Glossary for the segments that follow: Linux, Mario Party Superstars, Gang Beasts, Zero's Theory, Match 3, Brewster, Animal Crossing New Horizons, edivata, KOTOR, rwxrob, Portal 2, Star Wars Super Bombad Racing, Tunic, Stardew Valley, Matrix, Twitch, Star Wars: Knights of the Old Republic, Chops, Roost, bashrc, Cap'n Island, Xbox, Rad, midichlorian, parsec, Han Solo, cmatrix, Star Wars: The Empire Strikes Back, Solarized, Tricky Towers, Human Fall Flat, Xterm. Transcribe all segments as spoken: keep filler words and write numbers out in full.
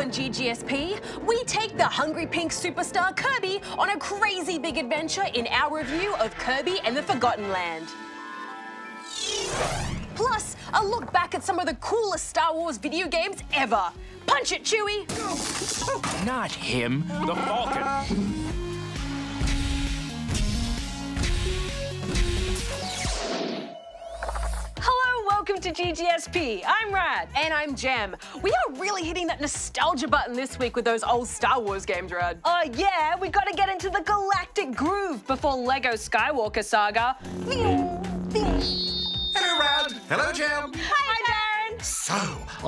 on G G S P, we take the Hungry Pink superstar Kirby on a crazy big adventure in our review of Kirby and the Forgotten Land. Plus, a look back at some of the coolest Star Wars video games ever. Punch it, Chewie! Not him, the Falcon. Welcome to G G S P. I'm Rad. And I'm Jem. We are really hitting that nostalgia button this week with those old Star Wars games, Rad. Oh, uh, yeah, we gotta get into the galactic groove before LEGO Skywalker Saga. Hello, Rad. Hello, Jem. Hi, Darren. So,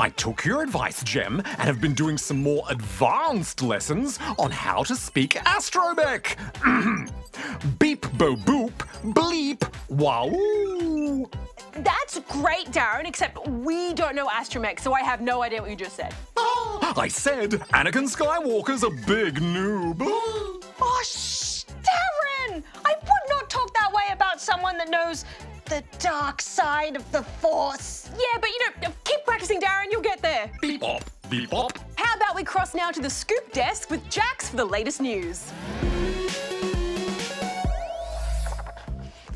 I took your advice, Jem, and have been doing some more advanced lessons on how to speak astromech. Beep, bo, boop, bleep, wow. That's great, Darren, except we don't know astromech, so I have no idea what you just said. Oh, I said Anakin Skywalker's a big noob. Oh, shh, Darren! I would not talk that way about someone that knows the dark side of the Force. Yeah, but you know, keep practicing, Darren, you'll get there. Beep-bop, beep-bop. How about we cross now to the scoop desk with Jax for the latest news?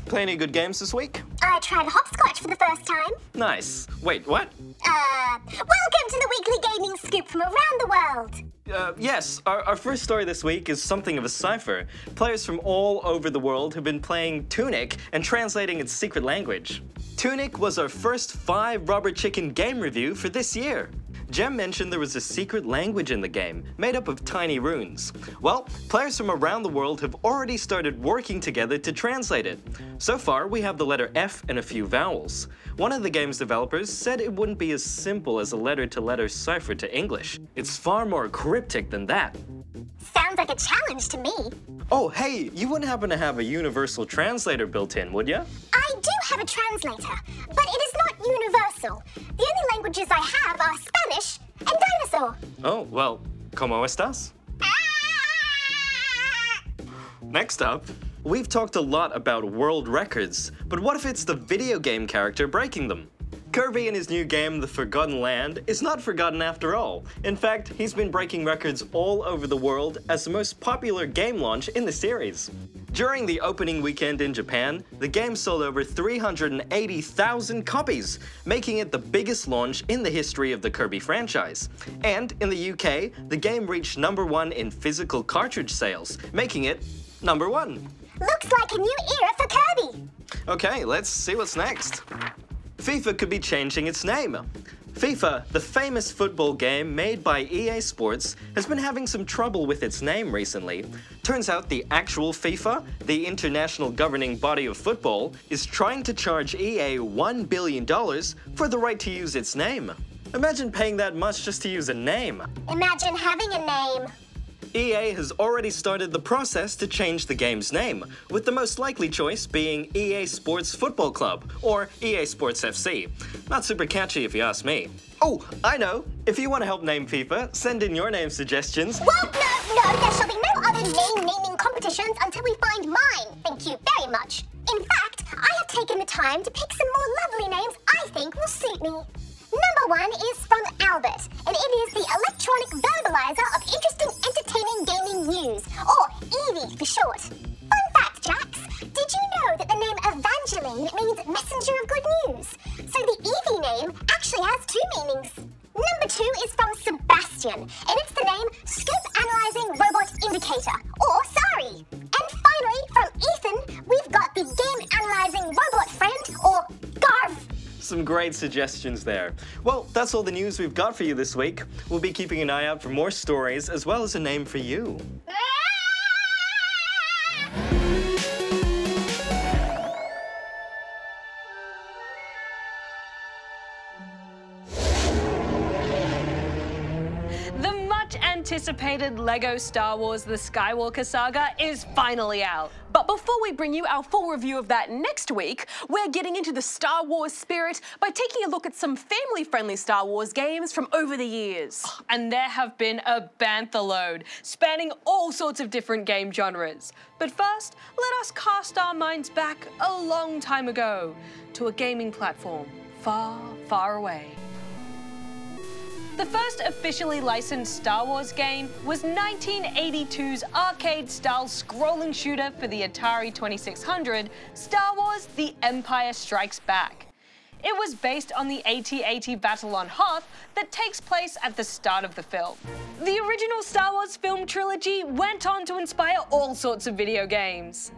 Play any good games this week? I tried hopscotch for the first time. Nice. Wait, what? Uh, welcome to the weekly gaming scoop from around the world. Uh, yes, our, our first story this week is something of a cipher. Players from all over the world have been playing Tunic and translating its secret language. Tunic was our first five rubber chicken game review for this year. Jem mentioned there was a secret language in the game, made up of tiny runes. Well, players from around the world have already started working together to translate it. So far, we have the letter F and a few vowels. One of the game's developers said it wouldn't be as simple as a letter-to-letter cipher to English. It's far more cryptic than that. Sounds like a challenge to me. Oh, hey, you wouldn't happen to have a universal translator built in, would you? I do have a translator, but it is not universal. The only languages I have are Spanish and dinosaur. Oh, well, ¿cómo estás? Next up, we've talked a lot about world records, but what if it's the video game character breaking them? Kirby in his new game, The Forgotten Land, is not forgotten after all. In fact, he's been breaking records all over the world as the most popular game launch in the series. During the opening weekend in Japan, the game sold over three hundred eighty thousand copies, making it the biggest launch in the history of the Kirby franchise. And in the U K, the game reached number one in physical cartridge sales, making it number one. Looks like a new era for Kirby! Okay, let's see what's next. FIFA could be changing its name. FIFA, the famous football game made by E A Sports, has been having some trouble with its name recently. Turns out the actual FIFA, the international governing body of football, is trying to charge E A one billion dollars for the right to use its name. Imagine paying that much just to use a name. Imagine having a name. E A has already started the process to change the game's name, with the most likely choice being E A Sports Football Club, or E A Sports F C. Not super catchy if you ask me. Oh, I know! If you want to help name FIFA, send in your name suggestions. Well, no, no, there shall be no other name naming competitions until we find mine, thank you very much. In fact, I have taken the time to pick some more lovely names I think will suit me. Number one is from Albert, and it is the electronic verbalizer of interesting, entertaining gaming news, or Eevee for short. Fun fact, Jax, did you know that the name Evangeline means messenger of good news? So the Eevee name actually has two meanings. Number two is from Sebastian, and it's the name Scoop Analyzing Robot Indicator, or SARI. And finally, from Ethan, we've got the Game Analyzing Robot Friend, or Garv. Some great suggestions there. Well, that's all the news we've got for you this week. We'll be keeping an eye out for more stories, as well as a name for you. Anticipated LEGO Star Wars The Skywalker Saga is finally out. But before we bring you our full review of that next week, we're getting into the Star Wars spirit by taking a look at some family-friendly Star Wars games from over the years. And there have been a bantha load, spanning all sorts of different game genres. But first, let us cast our minds back a long time ago to a gaming platform far, far away. The first officially licensed Star Wars game was nineteen eighty-two's arcade-style scrolling shooter for the Atari twenty-six hundred, Star Wars: The Empire Strikes Back. It was based on the AT-AT battle on Hoth that takes place at the start of the film. The original Star Wars film trilogy went on to inspire all sorts of video games,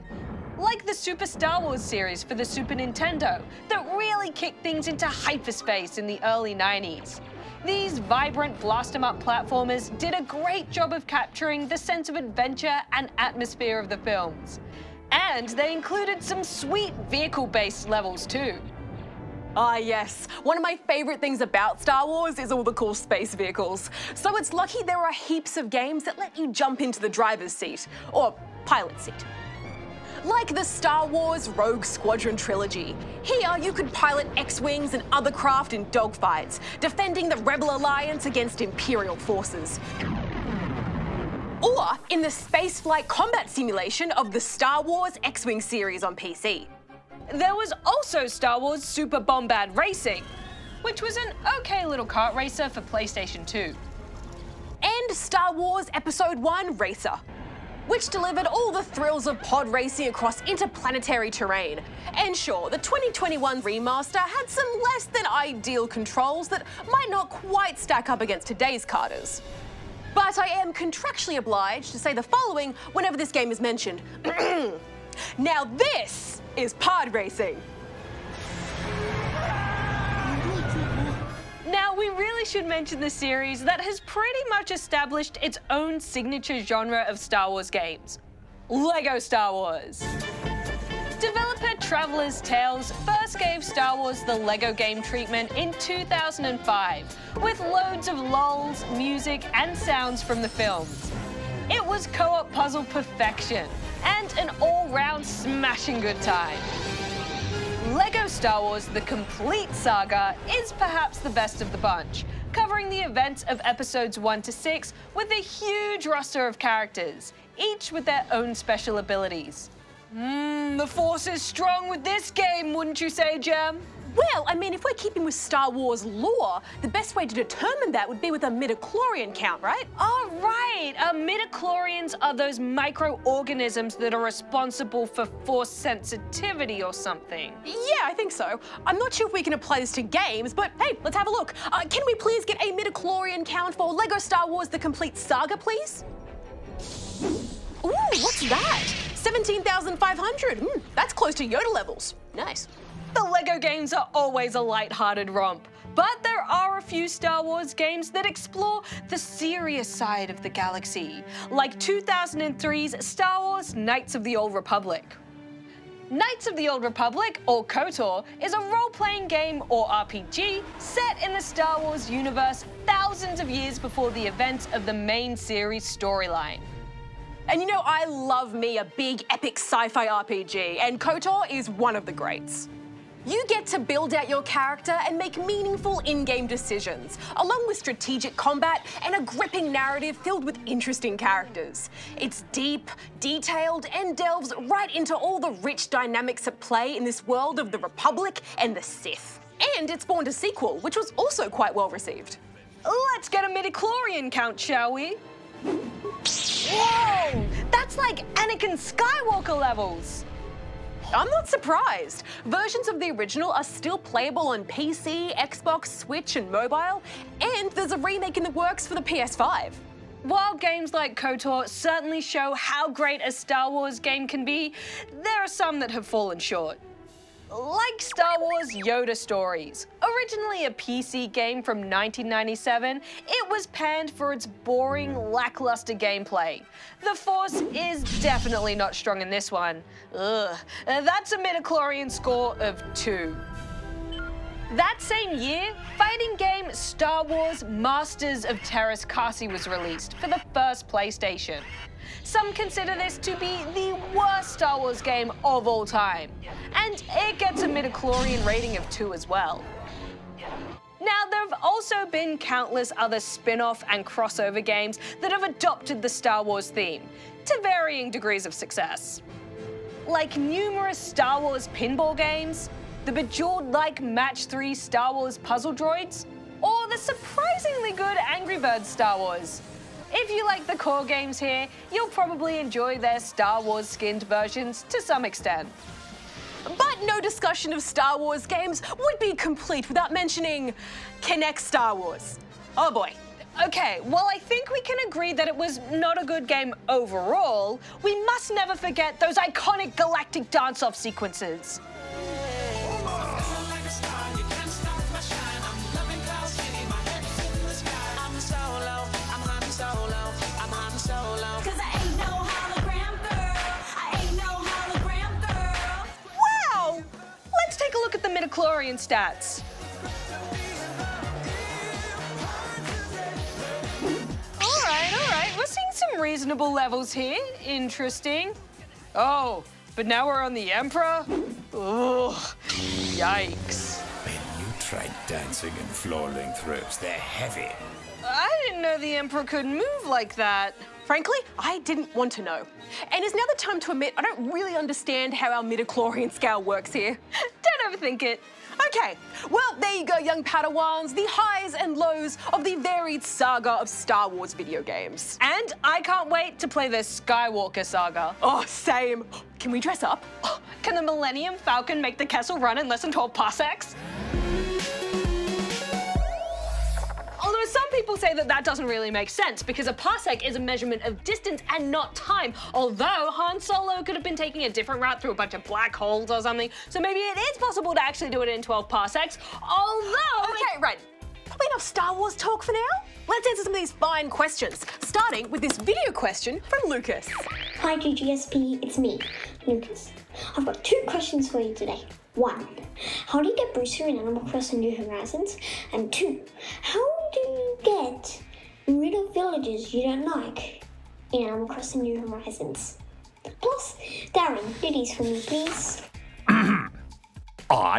like the Super Star Wars series for the Super Nintendo that really kicked things into hyperspace in the early nineties. These vibrant blast-em-up platformers did a great job of capturing the sense of adventure and atmosphere of the films. And they included some sweet vehicle-based levels too. Ah yes, one of my favorite things about Star Wars is all the cool space vehicles. So it's lucky there are heaps of games that let you jump into the driver's seat, or pilot's seat. Like the Star Wars Rogue Squadron Trilogy. Here you could pilot X-Wings and other craft in dogfights, defending the Rebel Alliance against Imperial forces. Or in the spaceflight combat simulation of the Star Wars X-Wing series on P C. There was also Star Wars Super Bombad Racing, which was an okay little kart racer for PlayStation two. And Star Wars Episode One Racer, which delivered all the thrills of pod racing across interplanetary terrain. And sure, the twenty twenty-one remaster had some less than ideal controls that might not quite stack up against today's carters. But I am contractually obliged to say the following whenever this game is mentioned. Now this is pod racing. Now, we really should mention the series that has pretty much established its own signature genre of Star Wars games, LEGO Star Wars. Developer Traveller's Tales first gave Star Wars the LEGO game treatment in two thousand five, with loads of lulls, music, and sounds from the films. It was co-op puzzle perfection and an all-round smashing good time. LEGO Star Wars The Complete Saga is perhaps the best of the bunch, covering the events of episodes one to six with a huge roster of characters, each with their own special abilities. Mmm, the Force is strong with this game, wouldn't you say, Jem? Well, I mean, if we're keeping with Star Wars lore, the best way to determine that would be with a midichlorian count, right? Oh, right. Uh, midichlorians are those microorganisms that are responsible for force sensitivity or something. Yeah, I think so. I'm not sure if we can apply this to games, but hey, let's have a look. Uh, can we please get a midichlorian count for LEGO Star Wars The Complete Saga, please? Ooh, what's that? seventeen thousand five hundred. Mm, that's close to Yoda levels. Nice. The LEGO games are always a light-hearted romp, but there are a few Star Wars games that explore the serious side of the galaxy, like two thousand three's Star Wars Knights of the Old Republic. Knights of the Old Republic, or KOTOR, is a role-playing game, or R P G, set in the Star Wars universe thousands of years before the events of the main series storyline. And you know, I love me a big, epic sci-fi R P G, and KOTOR is one of the greats. You get to build out your character and make meaningful in-game decisions, along with strategic combat and a gripping narrative filled with interesting characters. It's deep, detailed, and delves right into all the rich dynamics at play in this world of the Republic and the Sith. And it spawned a sequel, which was also quite well received. Let's get a midichlorian count, shall we? Whoa! That's like Anakin Skywalker levels! I'm not surprised. Versions of the original are still playable on P C, Xbox, Switch, and mobile, and there's a remake in the works for the P S five. While games like KOTOR certainly show how great a Star Wars game can be, there are some that have fallen short. Like Star Wars Yoda Stories. Originally a P C game from nineteen ninety-seven, it was panned for its boring, lackluster gameplay. The Force is definitely not strong in this one. Ugh. That's a midichlorian score of two. That same year, fighting game Star Wars Masters of Terras Kasi was released for the first PlayStation. Some consider this to be the worst Star Wars game of all time, and it gets a midichlorian rating of two as well. Now, there have also been countless other spin-off and crossover games that have adopted the Star Wars theme, to varying degrees of success. Like numerous Star Wars pinball games, the Bejeweled-like Match three Star Wars puzzle droids, or the surprisingly good Angry Birds Star Wars. If you like the core games here, you'll probably enjoy their Star Wars skinned versions to some extent. But no discussion of Star Wars games would be complete without mentioning Kinect Star Wars. Oh boy. Okay, well, I think we can agree that it was not a good game overall. We must never forget those iconic galactic dance-off sequences. Wow! Let's take a look at the midichlorian stats. We're seeing some reasonable levels here. Interesting. Oh, but now we're on the Emperor? Ugh, yikes. When you tried dancing and flooring throws, they're heavy. I didn't know the Emperor could move like that. Frankly, I didn't want to know. And it's now the time to admit I don't really understand how our midichlorian scale works here. Don't overthink it. Okay, well, there you go, young Padawans, the highs and lows of the varied saga of Star Wars video games. And I can't wait to play the Skywalker Saga. Oh, same. Can we dress up? Oh, can the Millennium Falcon make the Kessel Run in less than twelve parsecs? Although some people say that that doesn't really make sense because a parsec is a measurement of distance and not time, although Han Solo could have been taking a different route through a bunch of black holes or something, so maybe it is possible to actually do it in twelve parsecs, although... Okay, right. Probably enough Star Wars talk for now. Let's answer some of these fine questions, starting with this video question from Lucas. Hi G G S P, it's me, Lucas. I've got two questions for you today. One, how do you get Brewster in Animal Crossing New Horizons? And two, how do you get rid of villagers you don't like in Animal Crossing New Horizons? Plus, Darren, ditties for me, please. I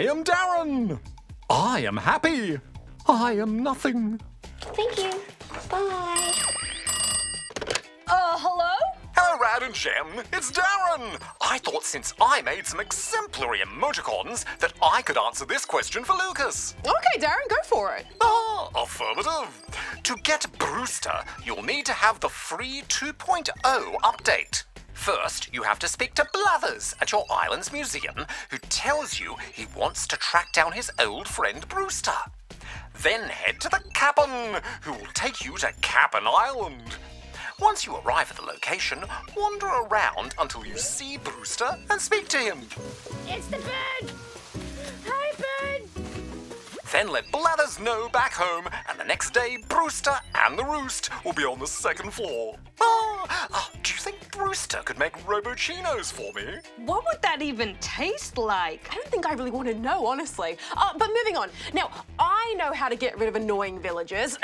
am Darren. I am happy. I am nothing. Thank you. Bye. Uh, hello? Hello, Rad and Jem. It's Darren. I thought since I made some exemplary emoticons that I could answer this question for Lucas. Okay, Darren, go for it. Ah, affirmative. To get Brewster, you'll need to have the free two point oh update. First, you have to speak to Blathers at your island's museum, who tells you he wants to track down his old friend Brewster. Then head to the Cap'n, who will take you to Cap'n Island. Once you arrive at the location, wander around until you see Brewster and speak to him. It's the bird! Hi, bird! Then let Blathers know back home, and the next day, Brewster and the Roost will be on the second floor. Ah, ah, do you think Brewster could make Robochinos for me? What would that even taste like? I don't think I really want to know, honestly. Uh, but moving on. Now, I know how to get rid of annoying villagers.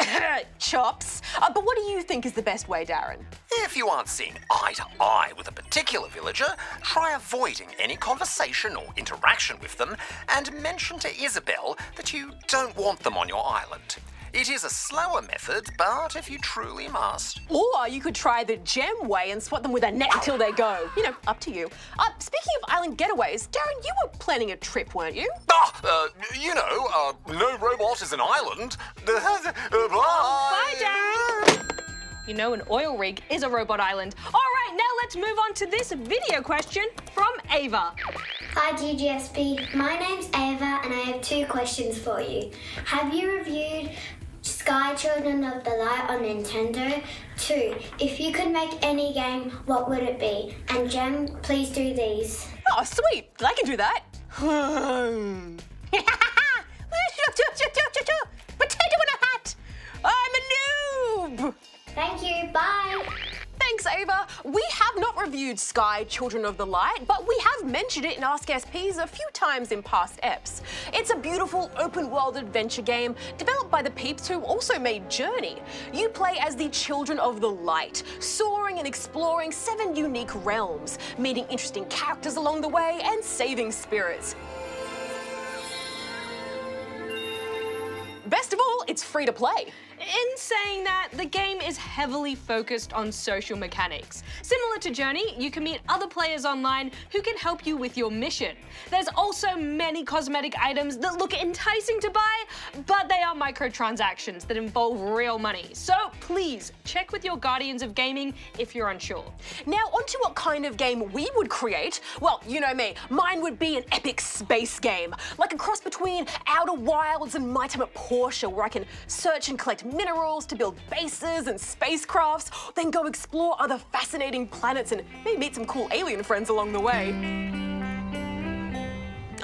Chops. Uh, but what do you think is the best way, Darren? If you aren't seeing eye to eye with a particular villager, try avoiding any conversation or interaction with them and mention to Isabel that you don't want them on your island. It is a slower method, but if you truly must. Or you could try the Jem way and swat them with a net until they go. You know, up to you. Uh, speaking of island getaways, Darren, you were planning a trip, weren't you? Ah, uh, you know, uh, no robot is an island. Bye. Bye, Darren. You know, an oil rig is a robot island. All right, now let's move on to this video question from Ava. Hi G G S P, my name's Ava and I have two questions for you. Have you reviewed Sky Children of the Light on Nintendo? Two, if you could make any game, what would it be? And Jem, please do these. Oh, sweet, I can do that. Potato in a hat! I'm a noob! Thank you, bye. Thanks, Ava. We have not reviewed Sky Children of the Light, but we have mentioned it in Ask S Ps a few times in past eps. It's a beautiful open-world adventure game developed by the peeps who also made Journey. You play as the Children of the Light, soaring and exploring seven unique realms, meeting interesting characters along the way and saving spirits. Best of all, it's it's free to play. In saying that, the game is heavily focused on social mechanics. Similar to Journey, you can meet other players online who can help you with your mission. There's also many cosmetic items that look enticing to buy, but they are microtransactions that involve real money. So please check with your guardians of gaming if you're unsure. Now onto what kind of game we would create. Well, you know me, mine would be an epic space game, like a cross between Outer Wilds and My Time at Porsche, where I can search and collect minerals to build bases and spacecrafts, then go explore other fascinating planets and maybe meet some cool alien friends along the way.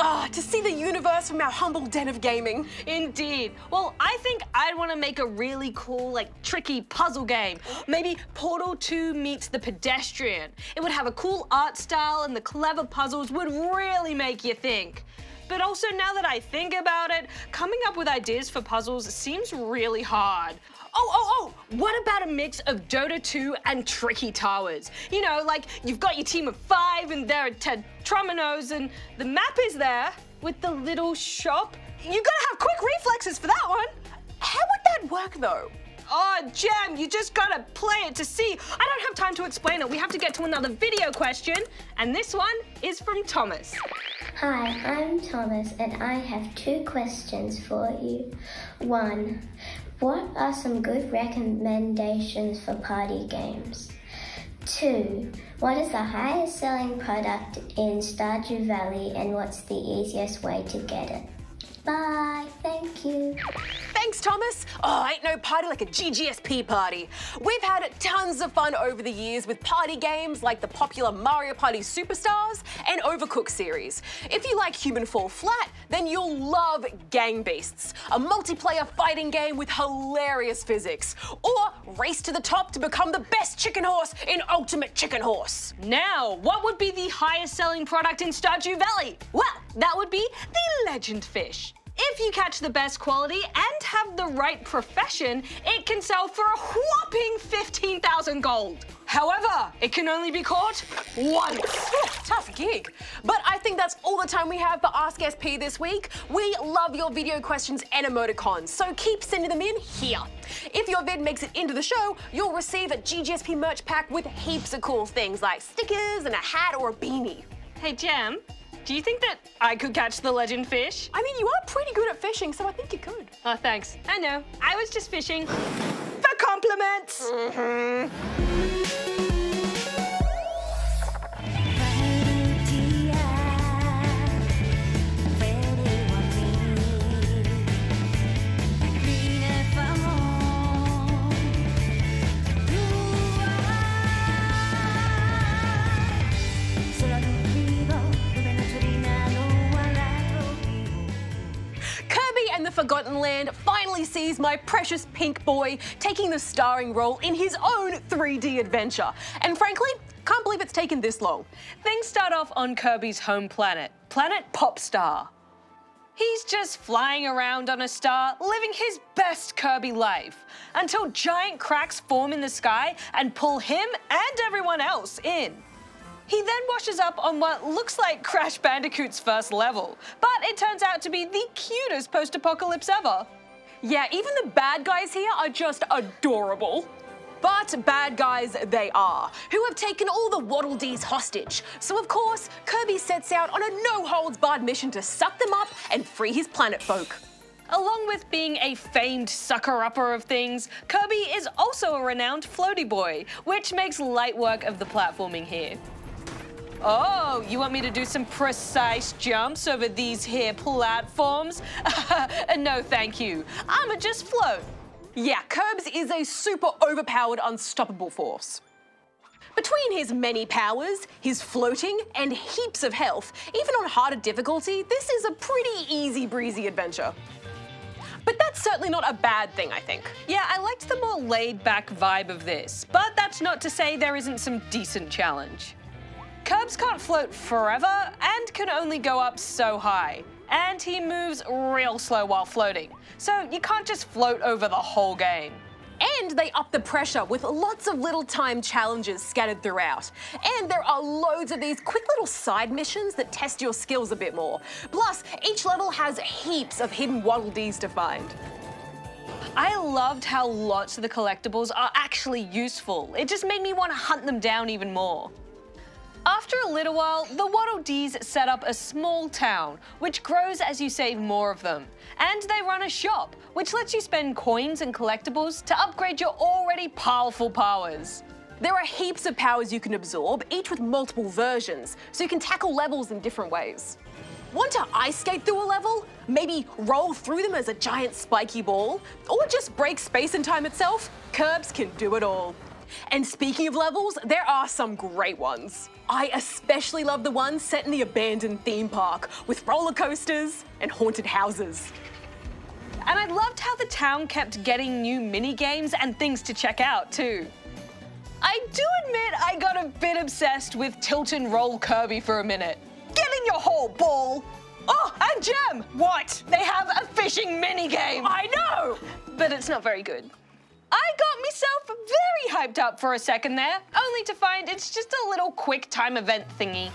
Ah, oh, to see the universe from our humble den of gaming. Indeed. Well, I think I'd want to make a really cool, like, tricky puzzle game. Maybe Portal two meets The Pedestrian. It would have a cool art style and the clever puzzles would really make you think. But also, now that I think about it, coming up with ideas for puzzles seems really hard. Oh, oh, oh, what about a mix of Dota two and Tricky Towers? You know, like, you've got your team of five and there are tetrominoes and the map is there with the little shop. You gotta have quick reflexes for that one. How would that work, though? Oh, Jem, you just gotta play it to see. I don't have time to explain it. We have to get to another video question, and this one is from Thomas. Hi, I'm Thomas, and I have two questions for you. One, what are some good recommendations for party games? Two, what is the highest selling product in Stardew Valley and what's the easiest way to get it? Bye, thank you. Thanks, Thomas. Oh, ain't no party like a G G S P party. We've had tons of fun over the years with party games like the popular Mario Party Superstars and Overcooked series. If you like Human Fall Flat, then you'll love Gang Beasts, a multiplayer fighting game with hilarious physics. Or Race to the Top to become the best chicken horse in Ultimate Chicken Horse. Now, what would be the highest selling product in Stardew Valley? Well, that would be the Legend Fish. If you catch the best quality and have the right profession, it can sell for a whopping fifteen thousand gold. However, it can only be caught once. Ooh, tough gig. But I think that's all the time we have for Ask S P this week. We love your video questions and emoticons, so keep sending them in here. If your vid makes it into the show, you'll receive a G G S P merch pack with heaps of cool things like stickers and a hat or a beanie. Hey, Jem. Do you think that I could catch the legend fish? I mean, you are pretty good at fishing, so I think you could. Oh, thanks. I know. I was just fishing for compliments. Mm-hmm. Forgotten Land finally sees my precious pink boy taking the starring role in his own three D adventure. And frankly, can't believe it's taken this long. Things start off on Kirby's home planet, Planet Popstar. He's just flying around on a star, living his best Kirby life, until giant cracks form in the sky and pull him and everyone else in. He then washes up on what looks like Crash Bandicoot's first level, but it turns out to be the cutest post-apocalypse ever. Yeah, even the bad guys here are just adorable. But bad guys they are, who have taken all the Waddle-Dees hostage. So of course, Kirby sets out on a no-holds-barred mission to suck them up and free his planet folk. Along with being a famed sucker-upper of things, Kirby is also a renowned floaty boy, which makes light work of the platforming here. Oh, you want me to do some precise jumps over these here platforms? No, thank you. I'ma just float. Yeah, Kirby is a super overpowered, unstoppable force. Between his many powers, his floating, and heaps of health, even on harder difficulty, this is a pretty easy breezy adventure. But that's certainly not a bad thing, I think. Yeah, I liked the more laid-back vibe of this, but that's not to say there isn't some decent challenge. Kirby can't float forever and can only go up so high. And he moves real slow while floating, so you can't just float over the whole game. And they up the pressure with lots of little time challenges scattered throughout. And there are loads of these quick little side missions that test your skills a bit more. Plus, each level has heaps of hidden Waddle Dees to find. I loved how lots of the collectibles are actually useful. It just made me want to hunt them down even more. After a little while, the Waddle Dees set up a small town, which grows as you save more of them. And they run a shop, which lets you spend coins and collectibles to upgrade your already powerful powers. There are heaps of powers you can absorb, each with multiple versions, so you can tackle levels in different ways. Want to ice skate through a level? Maybe roll through them as a giant spiky ball? Or just break space and time itself? Curbs can do it all. And speaking of levels, there are some great ones. I especially love the ones set in the abandoned theme park, with roller coasters and haunted houses. And I loved how the town kept getting new mini-games and things to check out too. I do admit I got a bit obsessed with Tilt and Roll Kirby for a minute. Get in your hole, ball! Oh, and Jem! What? They have a fishing mini-game! I know! But it's not very good. I got myself very hyped up for a second there, only to find it's just a little quick time event thingy.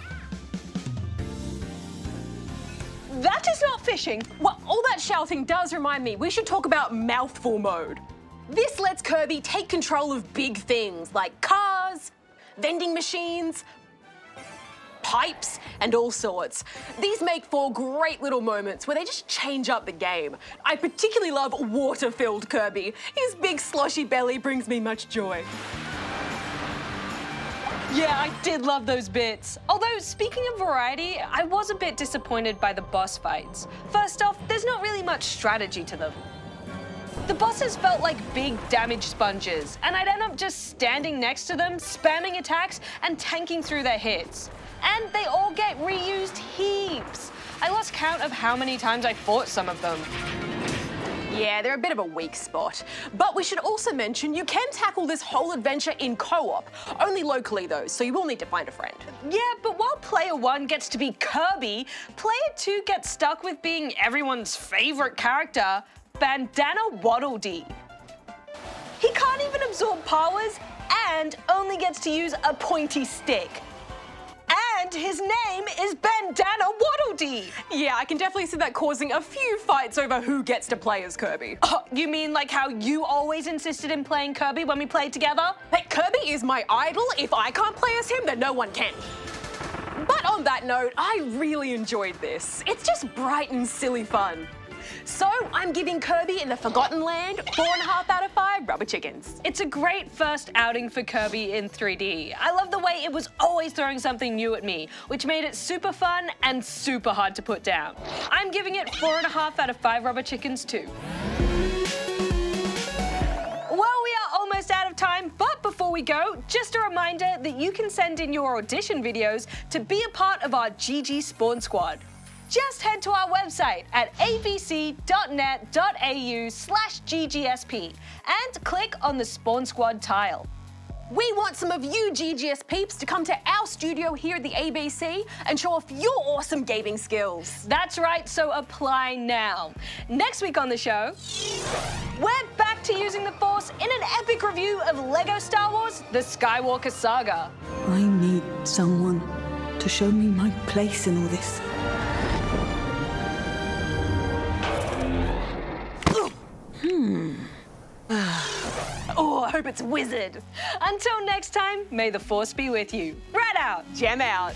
That is not fishing. Well, all that shouting does remind me, we should talk about mouthful mode. This lets Kirby take control of big things like cars, vending machines, pipes, and all sorts. These make for great little moments where they just change up the game. I particularly love water-filled Kirby. His big sloshy belly brings me much joy. Yeah, I did love those bits. Although, speaking of variety, I was a bit disappointed by the boss fights. First off, there's not really much strategy to them. The bosses felt like big damage sponges, and I'd end up just standing next to them, spamming attacks, and tanking through their hits. And they all get reused heaps. I lost count of how many times I fought some of them. Yeah, they're a bit of a weak spot. But we should also mention you can tackle this whole adventure in co-op, only locally though, so you will need to find a friend. Yeah, but while player one gets to be Kirby, player two gets stuck with being everyone's favorite character, Bandana Waddle Dee. He can't even absorb powers and only gets to use a pointy stick. And his name is Bandana Waddle Dee. Yeah, I can definitely see that causing a few fights over who gets to play as Kirby. Oh, you mean like how you always insisted in playing Kirby when we played together? Hey, Kirby is my idol. If I can't play as him, then no one can. But on that note, I really enjoyed this. It's just bright and silly fun. So I'm giving Kirby and the Forgotten Land four and a half out of five rubber chickens. It's a great first outing for Kirby in three D. I love the way it was always throwing something new at me, which made it super fun and super hard to put down. I'm giving it four and a half out of five rubber chickens too. Well, we are almost out of time, but before we go, just a reminder that you can send in your audition videos to be a part of our G G Spawn Squad. Just head to our website at a b c dot net dot a u slash G G S P and click on the Spawn Squad tile. We want some of you G G S peeps to come to our studio here at the A B C and show off your awesome gaming skills. That's right, so apply now. Next week on the show, we're back to using the Force in an epic review of LEGO Star Wars The Skywalker Saga. I need someone to show me my place in all this. Hmm. Oh, I hope it's Wizard. Until next time, may the Force be with you. Rad out, Jem out.